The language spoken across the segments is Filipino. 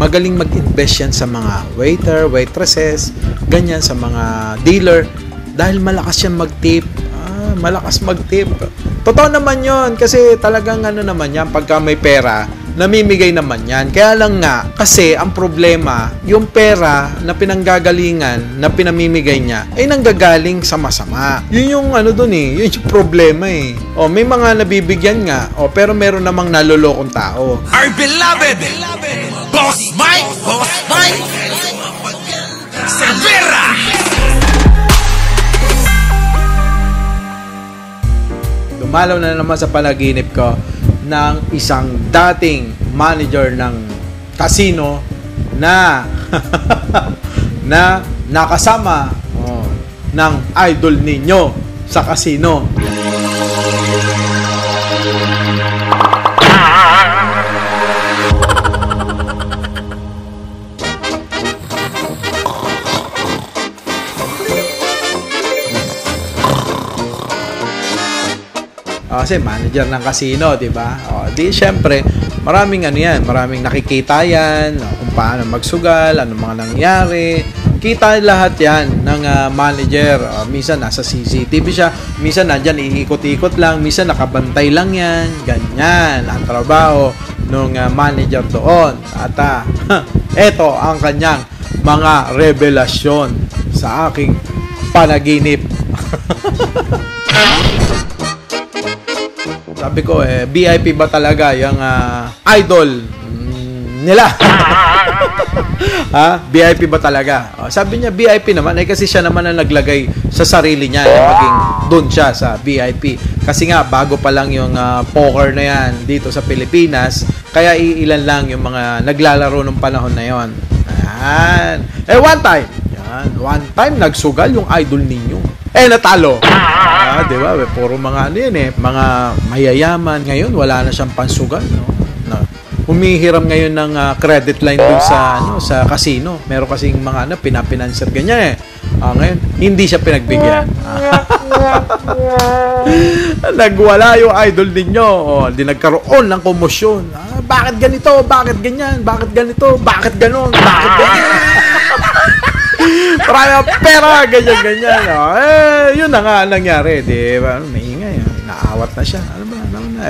Magaling mag-invest yan sa mga waiter, waitresses, ganyan, sa mga dealer, dahil malakas yan mag-tip. Malakas mag-tip. Totoo naman yon, kasi talagang ano naman yan, pagka may pera, namimigay naman yan. Kaya lang nga, kasi ang problema, yung pera na pinanggagalingan, na pinamimigay niya, ay nanggagaling sa masama. Yun yung ano dun eh, yun yung problema eh. O, may mga nabibigyan nga, o, pero meron namang nalolokong tao. Our beloved, Boss Mike, Severa! Dumalaw na naman sa panaginip ko ng isang dating manager ng casino na na nakasama ng idol ninyo sa casino. Kasi manager ng casino, diba? O, di syempre, maraming ano yan, maraming nakikita yan, kung paano magsugal, ano mga nangyari. Kita lahat yan ng manager. O, minsan nasa CCTV siya, minsan nandyan iikot-ikot lang, minsan nakabantay lang yan, ganyan ang trabaho ng manager doon. At eto ang kanyang mga revelasyon sa aking panaginip. Sabi ko, eh, VIP ba talaga yung idol nila? Ha? VIP ba talaga? O, sabi niya, VIP naman. Eh, kasi siya naman ang naglagay sa sarili niya. Eh, maging doon siya sa VIP. Kasi nga, bago pa lang yung poker na yan dito sa Pilipinas. Kaya iilan lang yung mga naglalaro nung panahon na yon. Ayan. Eh, one time. Ayan. One time, nagsugal yung idol ninyo. Eh, natalo. Diba? Puro mga ano yan eh, mga mayayaman. Ngayon, wala na siyang pansugal, no? Humihiram ngayon ng credit line dun sa, ano, sa casino. Meron kasing mga ano, pinapinanser ganyan eh. Ngayon, hindi siya pinagbigyan. Nagwala yung idol ninyo. Di nagkaroon ng komosyon. Bakit ganito? Bakit ganyan? Bakit ganito? Bakit ganon? Bakit ganyan? Parang pera, ganyan-ganyan. Eh, yun na nga nangyari. Di ba? Maingay. Naawat na siya. Ano ba?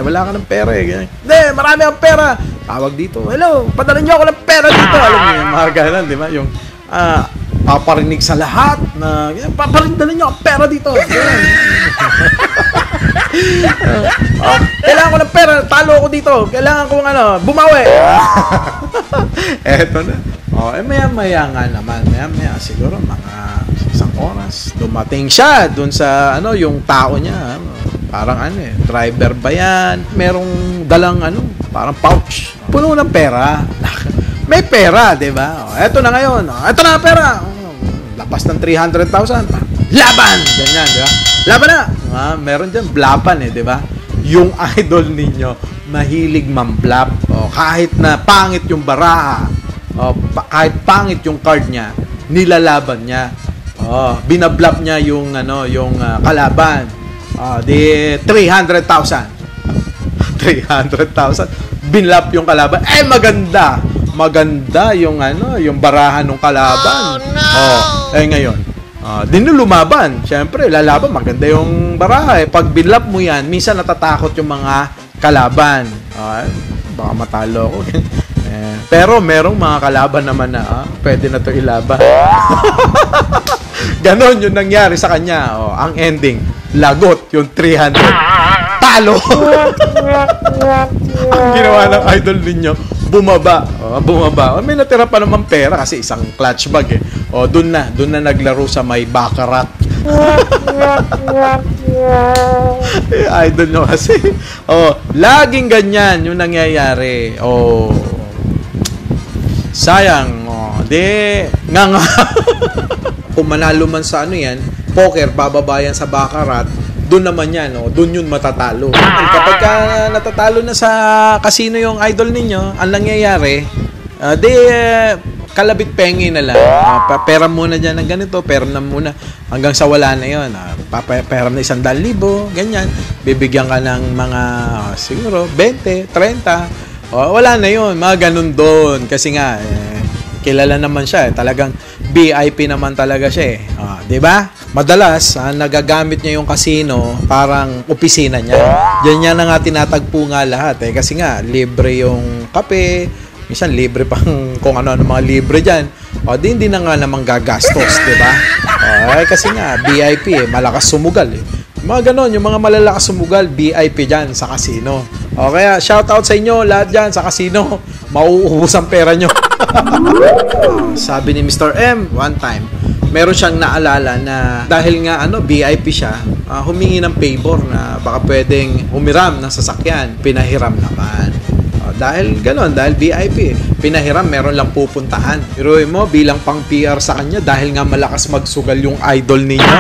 Wala ka ng pera. Hindi, marami ang pera. Tawag dito. Hello, padala niyo ako ng pera dito. Alam niyo, mga ganun, di ba? Yung paparinig sa lahat na, paparindala niyo ang pera dito. Kailangan ko ng pera. Talo ako dito. Kailangan ko ng ano, bumawi. Eto na. Eh, maya-maya nga naman. Maya-maya siguro mga isang oras. Dumating siya dun sa ano, yung tao niya. Parang ano eh, driver ba yan? Merong dalang ano, parang pouch. Puno ng pera. May pera, diba? Eto na ngayon. Eto na pera. Lapas ng 300,000. Laban! Ganyan, diba? Laban na! Meron dyan, blapan eh, diba? Yung idol ninyo, mahilig mamblap. Kahit na pangit yung baraha. Kahit pangit yung card niya, nilalaban niya. Binablap niya yung ano, yung kalaban. Di 300,000. 300,000 binlap yung kalaban. Eh maganda. Maganda yung ano, yung barahan ng kalaban. Oh, no. Eh ngayon, dinulumaban. Syempre, lalaban, maganda yung baraha. Eh pag binlap mo yan, minsan natatakot yung mga kalaban. Baka matalo ako. Pero merong mga kalaban naman na pwede na to ilaban. Ganon yung nangyari sa kanya. Ang ending, lagot yung 300. Talo! Ang ginawa ng idol ninyo, bumaba. Bumaba. May natira pa naman pera kasi isang clutch bag eh. Dun na naglaro sa may baccarat. Idol nyo kasi. Laging ganyan yung nangyayari. Sayang, di nga nga. Kung manalo man sa ano yan, poker, bababayan sa baccarat, doon naman yan, doon yun matatalo. Kapag natatalo na sa casino yung idol ninyo, ang nangyayari, di kalabit pengi na lang. Pera muna dyan ng ganito, pera na muna. Hanggang sa wala na yun. Pera na 100,000, ganyan. Bibigyan ka ng mga, siguro, 20, 30, Oh, wala na yun, mga ganun doon. Kasi nga, kilala naman siya. Talagang VIP naman talaga siya. Diba? Madalas, nagagamit niya yung casino, parang opisina niya. Diyan niya na nga tinatagpo nga lahat. Kasi nga, libre yung kape. Minsan, libre pang kung ano-ano mga libre dyan. O, di hindi na nga naman gagastos, diba? Kasi nga, VIP, malakas sumugal. Mga ganon, yung mga malalakas sumugal, VIP dyan sa casino. O kaya, shoutout sa inyo lahat dyan sa casino. Mauubos ang pera nyo. Sabi ni Mr. M, one time, meron siyang naalala na dahil nga ano, VIP siya, humingi ng favor na baka pwedeng umiram ng sasakyan. Pinahiram naman. Dahil ganon, dahil VIP, pinahiram, meron lang pupuntahan. Pero mo, bilang pang PR sa kanya, dahil nga malakas magsugal yung idol ninyo,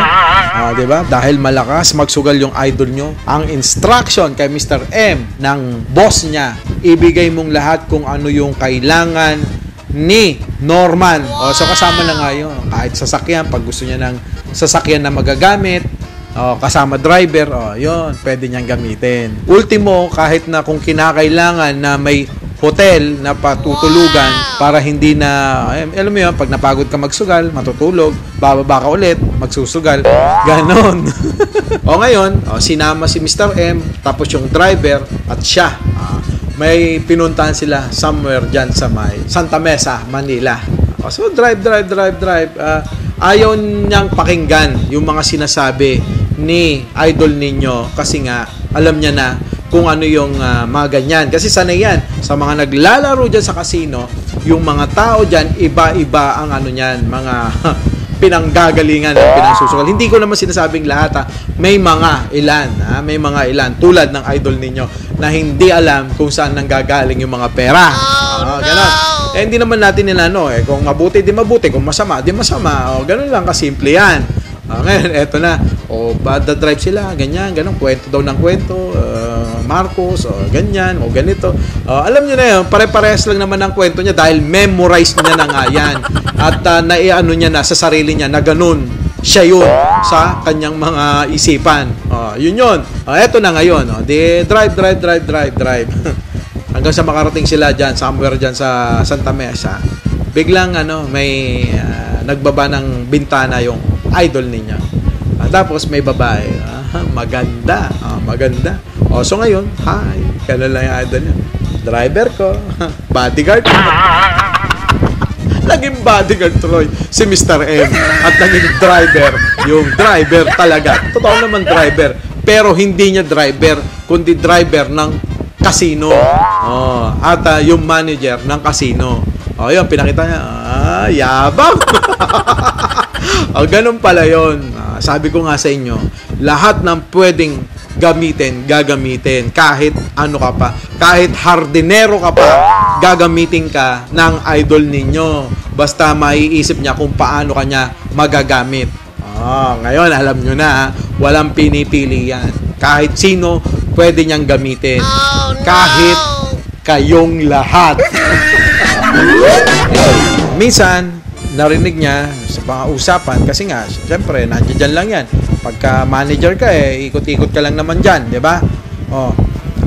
diba? Dahil malakas magsugal yung idol nyo, ang instruction kay Mr. M ng boss niya, ibigay mong lahat kung ano yung kailangan ni Norman. So kasama na nga yun, kahit sasakyan, pag gusto niya ng sasakyan na magagamit, kasama driver, yun, pwede niyang gamitin. Ultimo, kahit na kung kinakailangan na may hotel na patutulugan para hindi na, alam mo yun, pag napagod ka magsugal, matutulog, bababa ka ulit, magsusugal, ganon. Ngayon, sinama si Mr. M, tapos yung driver at siya. May pinuntahan sila somewhere dyan sa may Santa Mesa, Manila. So drive. Ayaw niyang pakinggan yung mga sinasabi ni idol ninyo kasi nga alam niya na kung ano yung mga ganyan. Kasi sanay yan sa mga naglalaro dyan sa casino, yung mga tao dyan, iba-iba ang ano niyan, mga pinanggagalingan, pinangsusukal. Hindi ko naman sinasabing lahat, may mga ilan, tulad ng idol ninyo na hindi alam kung saan nanggagaling yung mga pera. Ganon. Eh, hindi naman natin nilano kung mabuti, di mabuti, kung masama, di masama. Ganon lang, kasimple yan. Ngayon, eto na. Bad drive sila, ganyan, ganun, kwento daw ng kwento, Marcos, ganyan, ganito. Alam nyo na yun, pare-parehas lang naman ang kwento niya dahil memorize niya na nga yan. At naiano niya na sa sarili niya na ganun, siya yun sa kanyang mga isipan. Yun yun. Eto na ngayon. Di drive. Hanggang sa makarating sila dyan, somewhere dyan sa Santa Mesa, biglang ano, may nagbaba ng bintana yung idol niya. Tapos may babae, maganda. So ngayon, hi, kailan lang yung idol niya. Driver ko, bodyguard ko. Naging bodyguard Troy si Mr. M at naging driver, yung driver talaga. Totoo naman driver, pero hindi niya driver, kundi driver ng casino. At yung manager ng casino. Yun, pinakita niya, yabang. Ganun pala yun. Sabi ko nga sa inyo, lahat ng pwedeng gamitin, gagamitin. Kahit ano ka pa, kahit hardinero ka pa, gagamitin ka ng idol ninyo. Basta maiisip niya kung paano kanya magagamit. Ngayon, alam nyo na, walang pinipili yan. Kahit sino, pwede niyang gamitin. Kahit kayong lahat. Minsan, narinig niya sa mga usapan kasi nga, syempre, nandiyan lang yan. Pagka manager ka, ikot-ikot ka lang naman dyan, diba?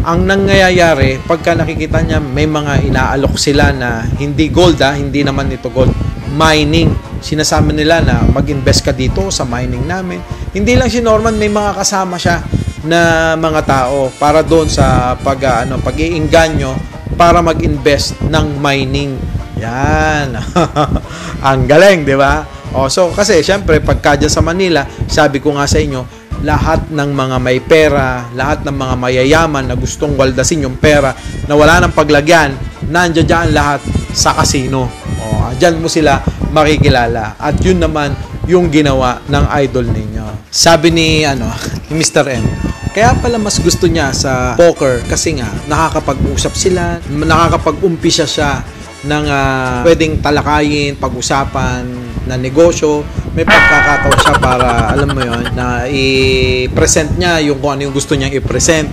Ang nangyayari, pagka nakikita niya, may mga inaalok sila na hindi gold, hindi naman ito gold, mining. Sinasama nila na mag-invest ka dito sa mining namin. Hindi lang si Norman, may mga kasama siya na mga tao para doon sa pag-iinganyo para mag-invest ng mining. Yan. Ang galing, di ba? So, kasi, syempre, pagka dyan sa Manila, sabi ko nga sa inyo, lahat ng mga may pera, lahat ng mga mayayaman na gustong waldasin yung pera, na wala ng paglagyan, nandiyan dyan lahat sa casino. Dyan mo sila makikilala. At yun naman yung ginawa ng idol ninyo. Sabi ni, Mr. M, kaya pala mas gusto niya sa poker kasi nga, nakakapag-usap sila, nakakapag-umpisa siya ng pwedeng talakayin, pag-usapan na negosyo. May pagkakataon siya para, alam mo yon, na i-present niya yung kung ano yung gusto niyang i-present.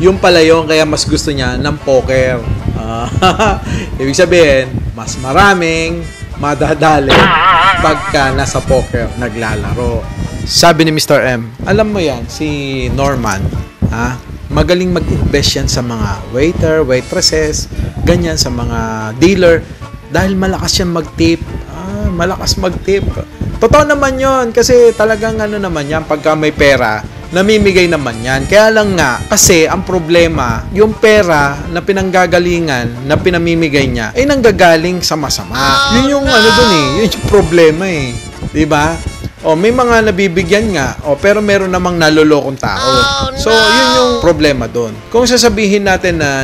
Yung pala yun, kaya mas gusto niya ng poker. Ibig sabihin, mas maraming madadali pagka nasa poker naglalaro. Sabi ni Mr. M, alam mo yan, si Norman, Magaling mag-invest yan sa mga waiter, waitresses, ganyan, sa mga dealer, dahil malakas yan mag-tip. Malakas mag-tip. Totoo naman yon, kasi talagang ano naman yan, pagka may pera, namimigay naman yan. Kaya lang nga, kasi ang problema, yung pera na pinanggagalingan, na pinamimigay niya, ay nanggagaling sa masama. Yun yung ano dun eh, yun yung problema eh. Diba? O, may mga nabibigyan nga, o, pero meron namang nalolokong tao. So, yun yung problema doon. Kung sasabihin natin na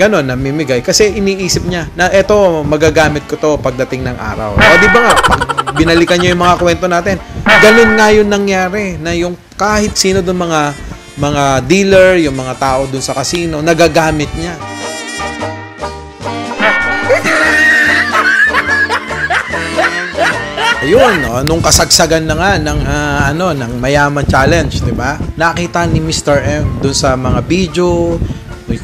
gano'n, namimigay, kasi iniisip niya na eto, magagamit ko to pagdating ng araw. O, di ba nga, binalikan niyo yung mga kwento natin. Ganun nga yun nangyari, na yung kahit sino doon mga dealer, yung mga tao doon sa casino, nagagamit niya. Ayun, no? Nung kasagsagan na nga ng mayaman challenge, 'di ba? Nakita ni Mr. M doon sa mga video,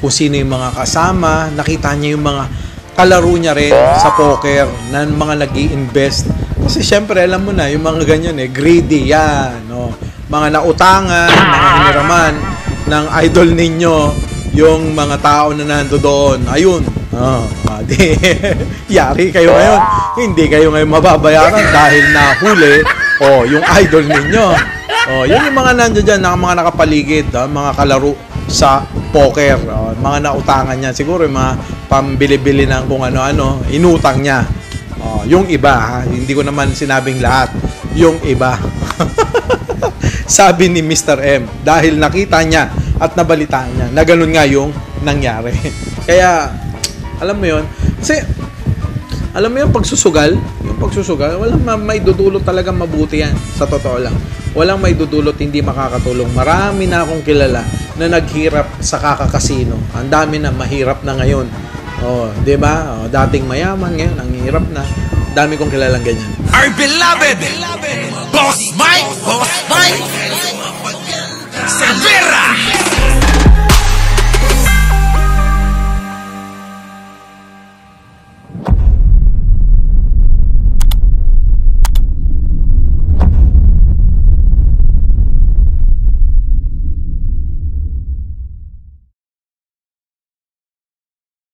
kung sino yung mga kasama, nakita niya yung mga kalaro niya rin sa poker na mga nag-i-invest. Kasi syempre, alam mo na, yung mga ganyan eh, greedy yan, no? Mga nautangan, mga hiniraman ng idol ninyo, yung mga tao na nando doon. Ayun. Yari kayo ngayon. Hindi kayo ngayon mababayaran dahil nahuli yung idol ninyo. Yun yung mga nandiyan dyan, mga nakapaligid, mga kalaro sa poker, mga nautangan niya. Siguro yung mga pambili-bili ng kung ano-ano, inutang niya. Yung iba, hindi ko naman sinabing lahat. Yung iba. Sabi ni Mr. M, dahil nakita niya at nabalitaan niya na ganun nga yung nangyari. Kaya, alam mo yun, kasi alam mo yung pagsusugal, walang may dudulot talaga mabuti yan, sa totoo lang. Walang may dudulot, hindi makakatulong. Marami na akong kilala na naghirap sa kakakasino. Ang dami na, mahirap na ngayon. Di ba? Dating mayaman, ngayon ang hirap na. Dami kong kilalang ganyan. Our beloved Boss Mike!